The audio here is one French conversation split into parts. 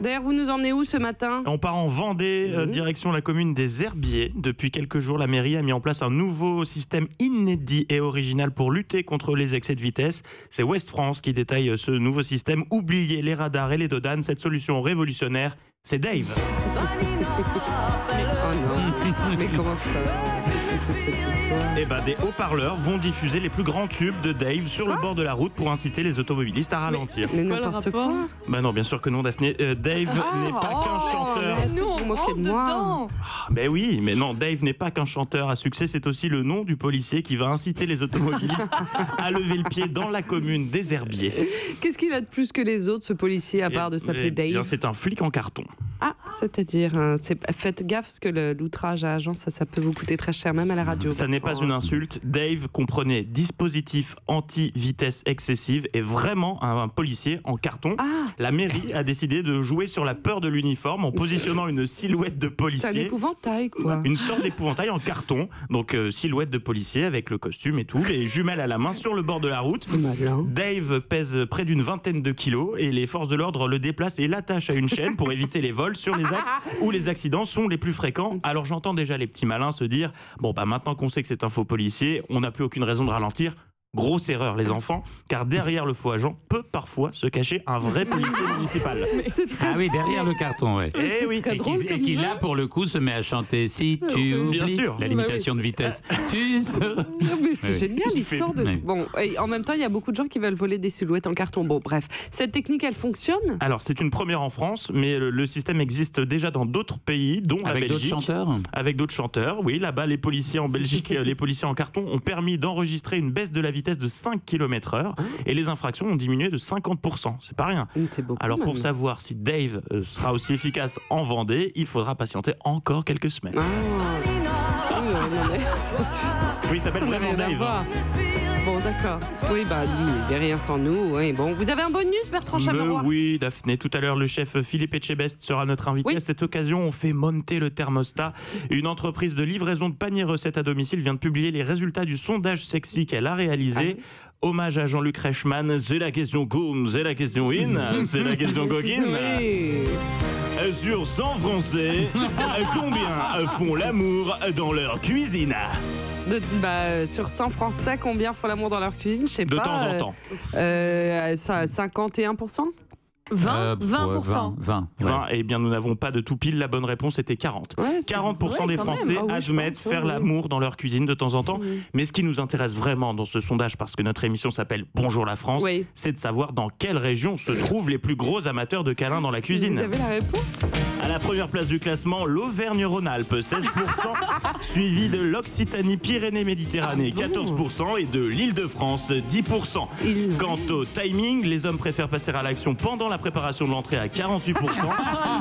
D'ailleurs, vous nous emmenez où ce matin? On part en Vendée, direction la commune des Herbiers. Depuis quelques jours, la mairie a mis en place un nouveau système inédit et original pour lutter contre les excès de vitesse. C'est West France qui détaille ce nouveau système. Oubliez les radars et les dodanes, cette solution révolutionnaire, c'est Dave. Mais comment ça? Qu'est-ce que c'est que cette histoire? Eh ben, des haut-parleurs vont diffuser les plus grands tubes de Dave sur le bord de la route pour inciter les automobilistes à ralentir. Mais n'importe quoi. Bah non, bien sûr que non, Daphné. Dave n'est pas qu'un chanteur. Nous, on rentre dedans. Ben oui, mais non, Dave n'est pas qu'un chanteur à succès. C'est aussi le nom du policier qui va inciter les automobilistes à lever le pied dans la commune des Herbiers. Qu'est-ce qu'il a de plus que les autres, ce policier, à part de s'appeler Dave? C'est un flic en carton. Ah, c'est-à-dire, faites gaffe parce que l'outrage à agent, ça peut vous coûter très cher, même à la radio. Ça n'est pas une insulte. Dave comprenait dispositif anti-vitesse excessive et vraiment un policier en carton. Ah. La mairie a décidé de jouer sur la peur de l'uniforme en positionnant une silhouette de policier. C'est un épouvantail, quoi. Une sorte d'épouvantail en carton. Donc, silhouette de policier avec le costume et tout, les jumelles à la main sur le bord de la route. C'est malin. Dave pèse près d'une 20aine de kilos et les forces de l'ordre le déplacent et l'attachent à une chaîne pour éviter les vols sur les axes où les accidents sont les plus fréquents. Alors j'entends déjà les petits malins se dire « Bon, bah maintenant qu'on sait que c'est un faux policier, on n'a plus aucune raison de ralentir. » Grosse erreur, les enfants, car derrière le faux agent peut parfois se cacher un vrai policier municipal. Ah oui, derrière le carton, ouais. Et oui, et qui là, pour le coup, se met à chanter « Si tu oublies la limitation de vitesse, tu seras... » Mais c'est génial, il sort de... Bon, et en même temps, il y a beaucoup de gens qui veulent voler des silhouettes en carton. Bon, bref, cette technique, elle fonctionne? Alors, c'est une première en France, mais le système existe déjà dans d'autres pays, dont la Belgique. Avec d'autres chanteurs? Avec d'autres chanteurs, oui. Là-bas, les policiers en Belgique, les policiers en carton ont permis d'enregistrer une baisse de la vitesse de 5 km/h et les infractions ont diminué de 50%. C'est pas rien. Beaucoup, alors pour savoir si Dave sera aussi efficace en Vendée, il faudra patienter encore quelques semaines. Oui, il s'appelle vraiment Dave. Bon, d'accord. Oui, bah, il n'y a rien sans nous. Oui, bon. Vous avez un bonus, Bertrand Chabrol? Oui, Daphné. Tout à l'heure, le chef Philippe Echebest sera notre invité. À cette occasion, on fait monter le thermostat. Une entreprise de livraison de paniers recettes à domicile vient de publier les résultats du sondage sexy qu'elle a réalisé. Hommage à Jean-Luc Reichmann. C'est la question comme, c'est la question in, c'est la question coquine. Sur 100 Français, combien font l'amour dans leur cuisine? Sur 100 Français, combien font l'amour dans leur cuisine? Je sais pas. De temps en temps. 51%? 20%. Eh bien, nous n'avons pas de tout pile. La bonne réponse était 40. 40% des Français admettent faire l'amour dans leur cuisine de temps en temps. Mais ce qui nous intéresse vraiment dans ce sondage, parce que notre émission s'appelle Bonjour la France, c'est de savoir dans quelle région se trouvent les plus gros amateurs de câlins dans la cuisine. Vous avez la réponse? À la première place du classement, l'Auvergne-Rhône-Alpes, 16%, suivi de l'Occitanie-Pyrénées-Méditerranée, 14%, et de l'Île-de-France, 10%. Quant au timing, les hommes préfèrent passer à l'action pendant la préparation de l'entrée à 48%.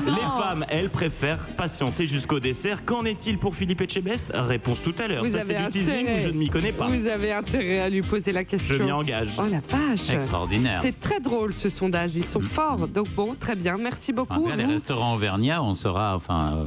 Les femmes, elles, préfèrent patienter jusqu'au dessert. Qu'en est-il pour Philippe Echebest? Réponse tout à l'heure. Ça, c'est du teasing où je ne m'y connais pas. Vous avez intérêt à lui poser la question. Je m'y engage. Oh la vache! Extraordinaire. C'est très drôle, ce sondage. Ils sont forts. Donc bon, très bien. Merci beaucoup. Après, les restaurants auvergnats, on sera... Enfin,